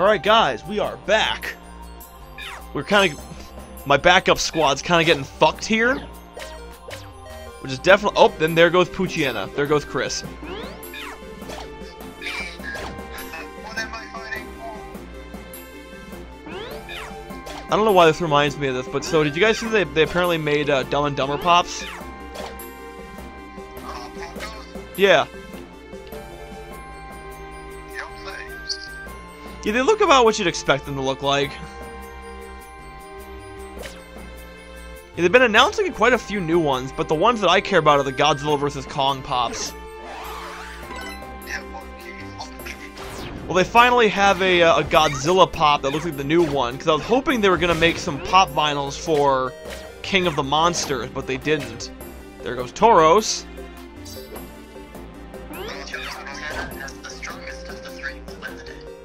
Alright guys, we are back. We're kind of... my backup squad's kind of getting fucked here. Which is definitely... oh, then there goes Poochyena. There goes Chris. What am I fighting for? I don't know why this reminds me of this, but so did you guys see they apparently made Dumb and Dumber Pops? Yeah. Yeah, they look about what you'd expect them to look like. Yeah, they've been announcing quite a few new ones, but the ones that I care about are the Godzilla vs. Kong Pops. Well, they finally have a Godzilla Pop that looks like the new one, because I was hoping they were going to make some Pop Vinyls for King of the Monsters, but they didn't. There goes Tauros.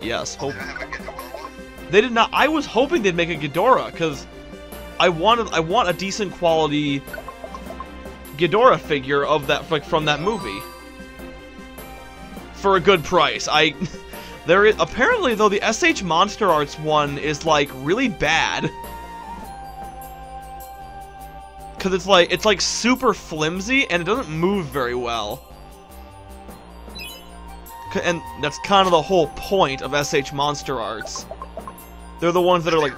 Yes, hope they did not. I was hoping they'd make a Ghidorah because I want a decent quality Ghidorah figure of that, like, from that movie for a good price. There is apparently though the SH Monster Arts one is like really bad because it's like super flimsy and it doesn't move very well. And that's kind of the whole point of SH Monster Arts. They're the ones that are like...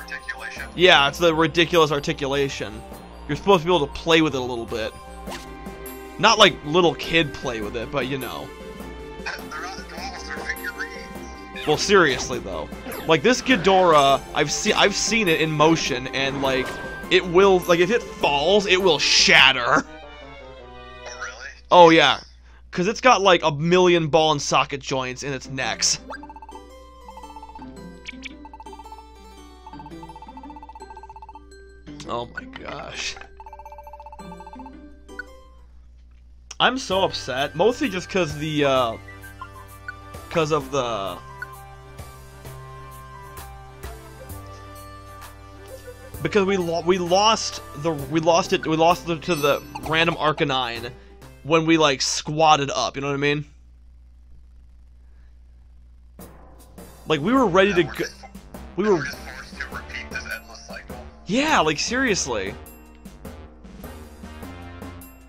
yeah, it's the ridiculous articulation. You're supposed to be able to play with it a little bit. Not like little kid play with it, but you know. Well, seriously though. Like this Ghidorah, I've seen it in motion and like it will, like if it falls, it will shatter. Oh, really? Oh yeah. Because it's got like a million ball and socket joints in its necks. Oh my gosh. I'm so upset. Mostly just because the, because of the... because we lost it to the random Arcanine. When we like squatted up, you know what I mean? Like we were ready to go. We were just forced to repeat this endless cycle. Yeah, like seriously.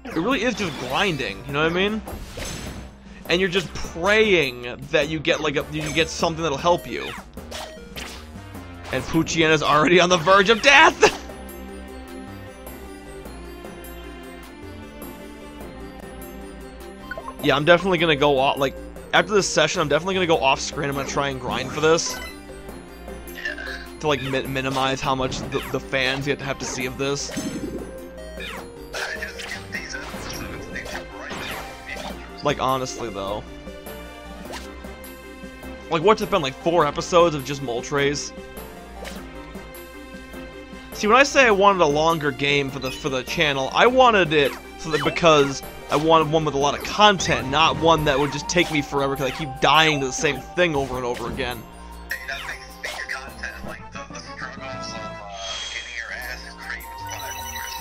It really is just grinding, you know what I mean? And you're just praying that you get like you get something that'll help you. And Poochyena's already on the verge of death. Yeah, I'm definitely gonna go off, like, after this session, I'm definitely gonna go off screen. I'm gonna try and grind for this. Yeah. To, like, minimize how much the fans get to have to see of this. Like, honestly, though. Like, what's it been, like, 4 episodes of just Moltres? See, when I say I wanted a longer game for the channel, I wanted it so that because... I wanted one with a lot of content, not one that would just take me forever because I keep dying to the same thing over and over again.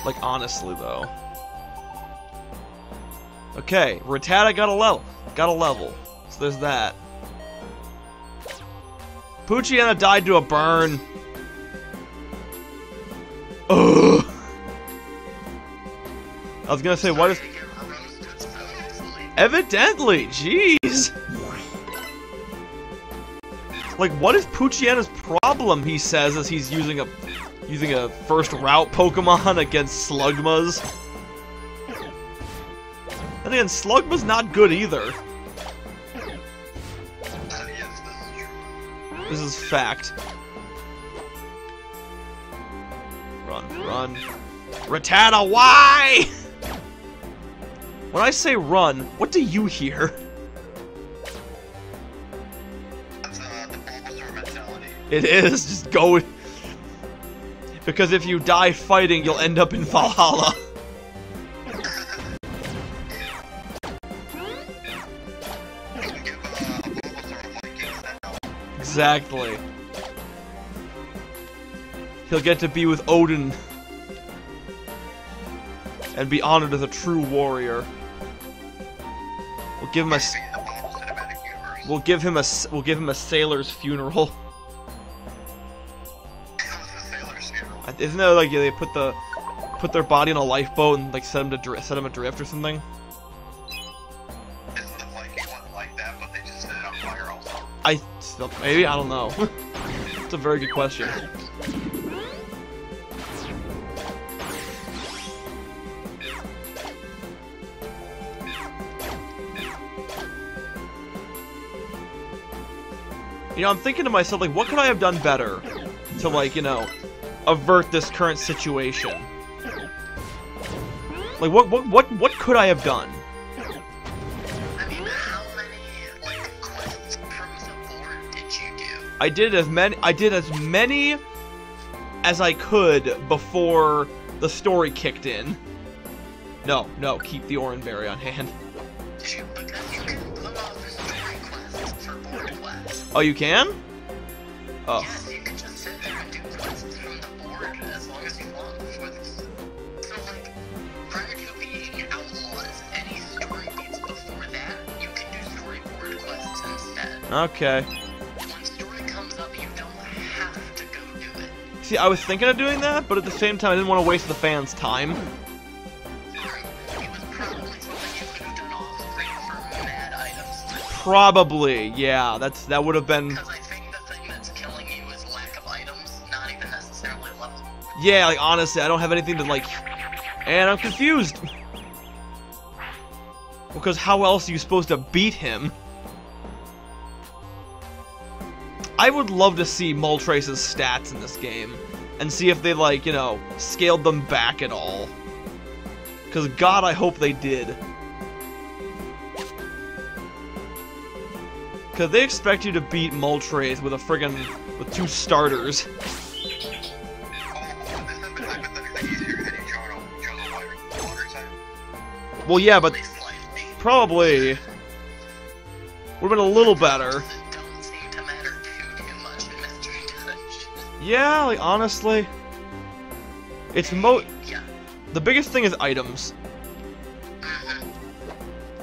Like, honestly, though. Okay, Rattata got a level. So there's that. Poochyena died to a burn. Ugh. I was gonna say, what is... evidently, jeez. Like, what is Poochyena's problem? He says as he's using a first route Pokemon against Slugmas. And again, Slugmas not good either. This is fact. Run, Rattata, why? When I say run, what do you hear? That's the Bulbasaur mentality. It is, just go. Because if you die fighting, you'll end up in Valhalla. Exactly. He'll get to be with Odin. And be honored as a true warrior. We'll give him a sailor's funeral. Isn't that like they put their body in a lifeboat and like set them adrift or something? Isn't the Viking one like that, but they just set it on fire also? Maybe, I don't know. It's a very good question. You know, I'm thinking to myself, like, what could I have done better to, like, you know, avert this current situation? Like, what could I have done? I mean, how many, like, quests from the board did you do? I did as many as I could before the story kicked in. No, keep the Orinberry on hand. Oh, you can? Oh. Yes, you can just sit there and do quests from the board as long as you want before this. So, like, prior to being outlaws, any story beats before that, you can do storyboard quests instead. Okay. When story comes up, you don't have to go do it. See, I was thinking of doing that, but at the same time, I didn't want to waste the fans' time. Alright, it was probably something you could have done off-screen for mad items. Probably, yeah, that would have been... Because I think the thing that's killing you is lack of items, not even necessarily level. Yeah, like, honestly, I don't have anything to, like... And I'm confused! Because how else are you supposed to beat him? I would love to see Moltres' stats in this game, and see if they, like, you know, scaled them back at all. Because, God, I hope they did. Because they expect you to beat Moltres with a friggin' with 2 starters. Well, yeah, but probably would have been a little better. Yeah, like honestly, it's the biggest thing is items.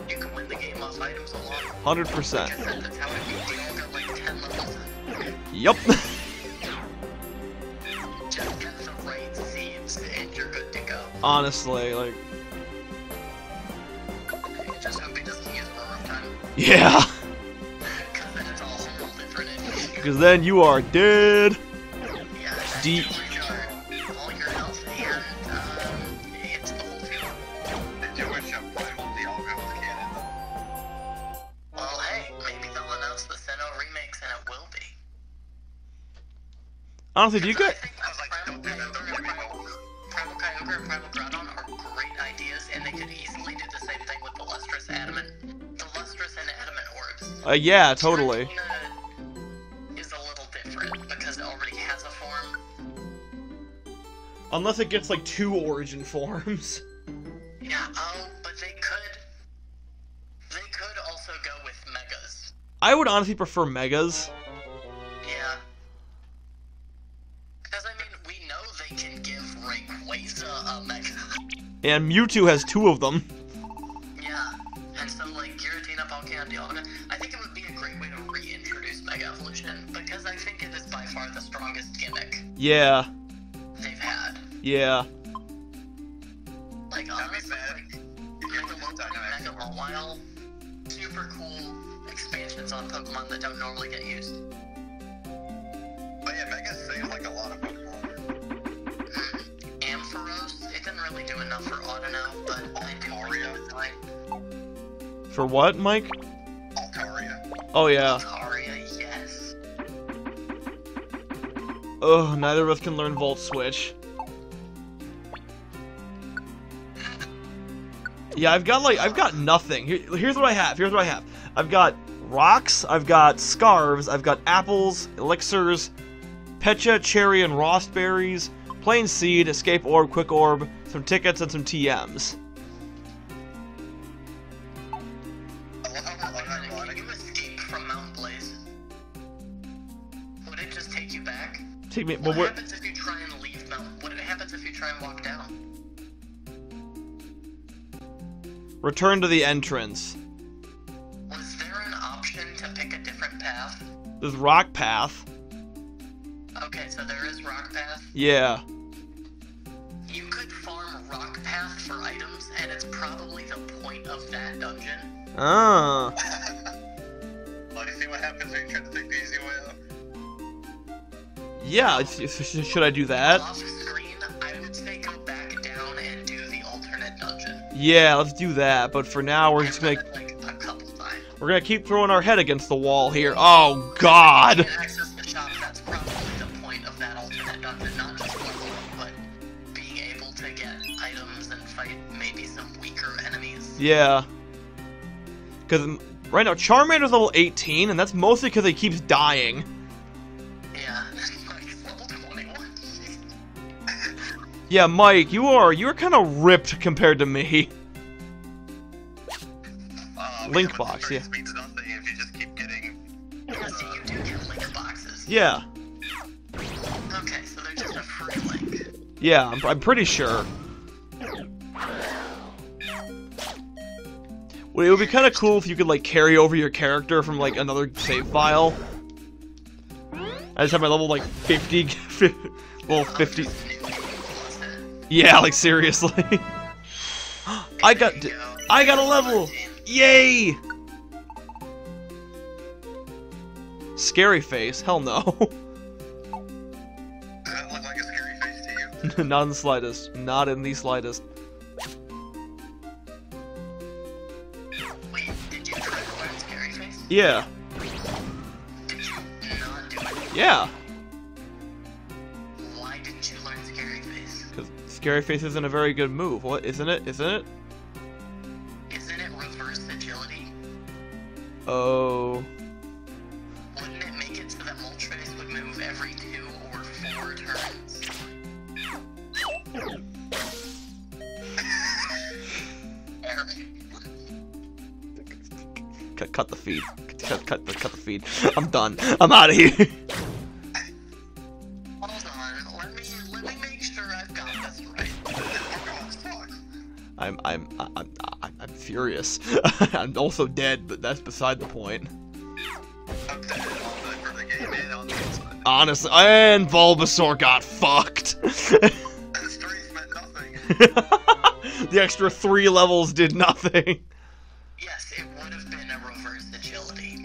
100%. Yup. Just get the right seeds and you're good to go. Honestly, like. Just hope he doesn't use more of time. Yeah. Because then it's all a whole different issue. Because then you are dead. Yeah. Deep. All your health and hits the whole field. Did you wish I'm playing with the Algo with cannons? Well, hey, maybe they'll announce the Sinnoh remakes and it will be. Honestly, do you guys... Primal Kyogre and Primal Groudon are great ideas, and they could easily do the same thing with the Lustrous Adamant. The Lustrous and Adamant orbs. Yeah, totally. Giratina is a little different, because it already has a form. Unless it gets, like, 2 origin forms. Yeah, but they could... also go with Megas. I would honestly prefer Megas. Yeah. Because, I mean, we know they can give Rayquaza a Mega. And Mewtwo has 2 of them. Yeah. And so, like, Giratina, Palkia, Dialga, I think it would be a great way to reintroduce Mega Evolution, because I think it is by far the strongest gimmick. Yeah. They've had. Yeah. Like, honestly, like the ones that have been Mega for a while... Super cool expansions on Pokemon that don't normally get used. But yeah, Megas saved like a lot of Pokemon. Ampharos, it didn't really do enough for Audino, but I do. For what, Mike? Altaria. Oh yeah. Altaria, yes. Ugh, neither of us can learn Volt Switch. Yeah, I've got nothing. Here's what I have. I've got rocks, I've got scarves, I've got apples, elixirs, Petcha, cherry, and raspberries, plain seed, escape orb, quick orb, some tickets, and some TMs. Can you escape from Mount Blaze? Would it just take you back? Take me. What happens if you try and leave Mount? What happens if you try and walk down? Return to the entrance. Was there an option to pick a different path? There's rock path. Okay, so there is rock path? Yeah. for items, and it's probably the point of that dungeon. Oh. Well, you see what happens when you try to take the easy way out? Yeah, should I do that? Off screen, I would say go back down and do the alternate dungeon. Yeah, let's do that, but for now we're just gonna... We're gonna keep throwing our head against the wall here. Oh, God! If you can access the shop, that's probably the point of that alternate dungeon. Not just level, but being able to get items and fight maybe some weaker enemies. Yeah. Because right now, Charmander's level 18, and that's mostly because he keeps dying. Yeah, Mike's level 21. Yeah, Mike, you're kind of ripped compared to me. Link box, yeah. If you just keep getting, you do get link boxes. Yeah. Okay, so they're just a free link. Yeah, I'm pretty sure. Well, it would be kind of cool if you could like carry over your character from like another save file. I just have my level like 50, well 50. Yeah, like seriously. I got a level. Yay! Scary face? Hell no. Does that look like a scary face to you? Not in the slightest. Not in the slightest. Wait, did you try to learn scary face? Yeah. Did you not do it? Yeah. Why didn't you learn scary face? Because scary face isn't a very good move. What? Isn't it? Isn't it? Oh. Wouldn't it make it so that Moltres would move every 2 or 4 turns? Cut the feed. Cut the feed. I'm done. I'm out of here. Hold on. Let me make sure I've got this right. I'm furious. I'm also dead, but that's beside the point. I'm dead on the game and on the outside. Honestly, and Bulbasaur got fucked. The stories meant nothing. The extra 3 levels did nothing. Yes, it would have been a reverse agility.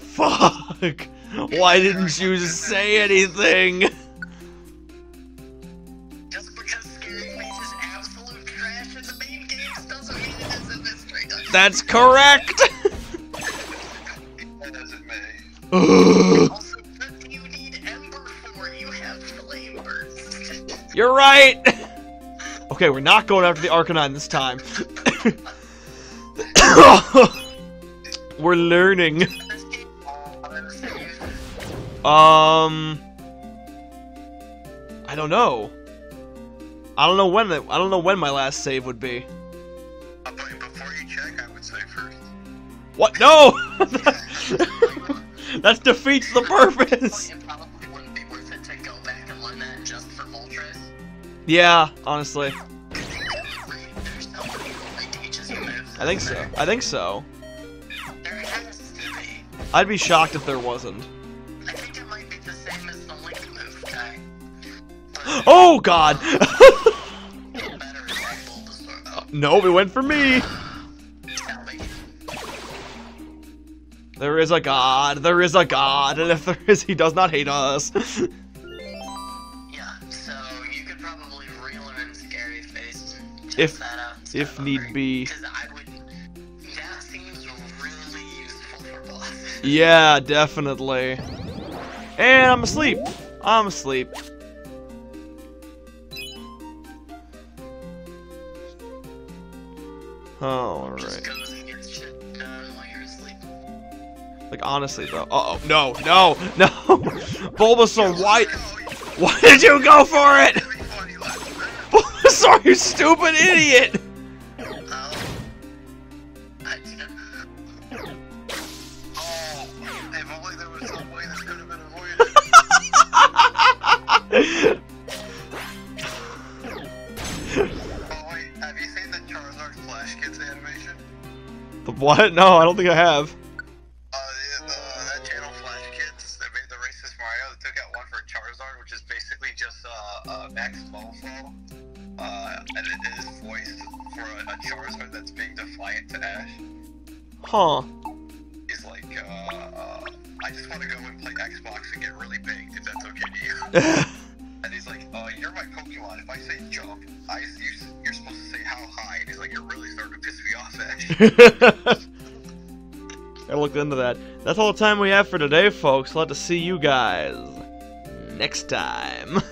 Fuck. Why didn't you say anything? That's correct! Also, what you need Ember for? You have flame burst. You're right! Okay, we're not going after the Arcanine this time. We're learning. I don't know. I don't know when my last save would be. What? No! That defeats the purpose! It probably wouldn't be worth it to go back and learn that just for Moltres. Yeah, honestly. I think so. I think so. There has to be. I'd be shocked if there wasn't. I think it might be the same as the link move guy. Oh God! Nope, it went for me! There is a God, there is a God, and if there is, he does not hate us. Yeah, so you could probably relearn Scary Face and test that out. If need be. That seems really useful for bosses. Yeah, definitely. And I'm asleep. I'm asleep. Alright. Like, honestly, though. Uh-oh. No, no, no! Bulbasaur, why... Why did you go for it?! Bulbasaur, you stupid idiot! Oh, if only there was some way this could have been avoided. Oh, wait, have you seen the Charizard Flash Kids animation? The what? No, I don't think I have. Max Ballfall. Huh. He's like, I just want to go and play Xbox and get really big, if that's okay to you. And he's like, you're my Pokemon. If I say jump, you're supposed to say how high. And he's like, you're really starting to piss me off, Ash. I looked into that. That's all the time we have for today, folks. Glad to see you guys next time.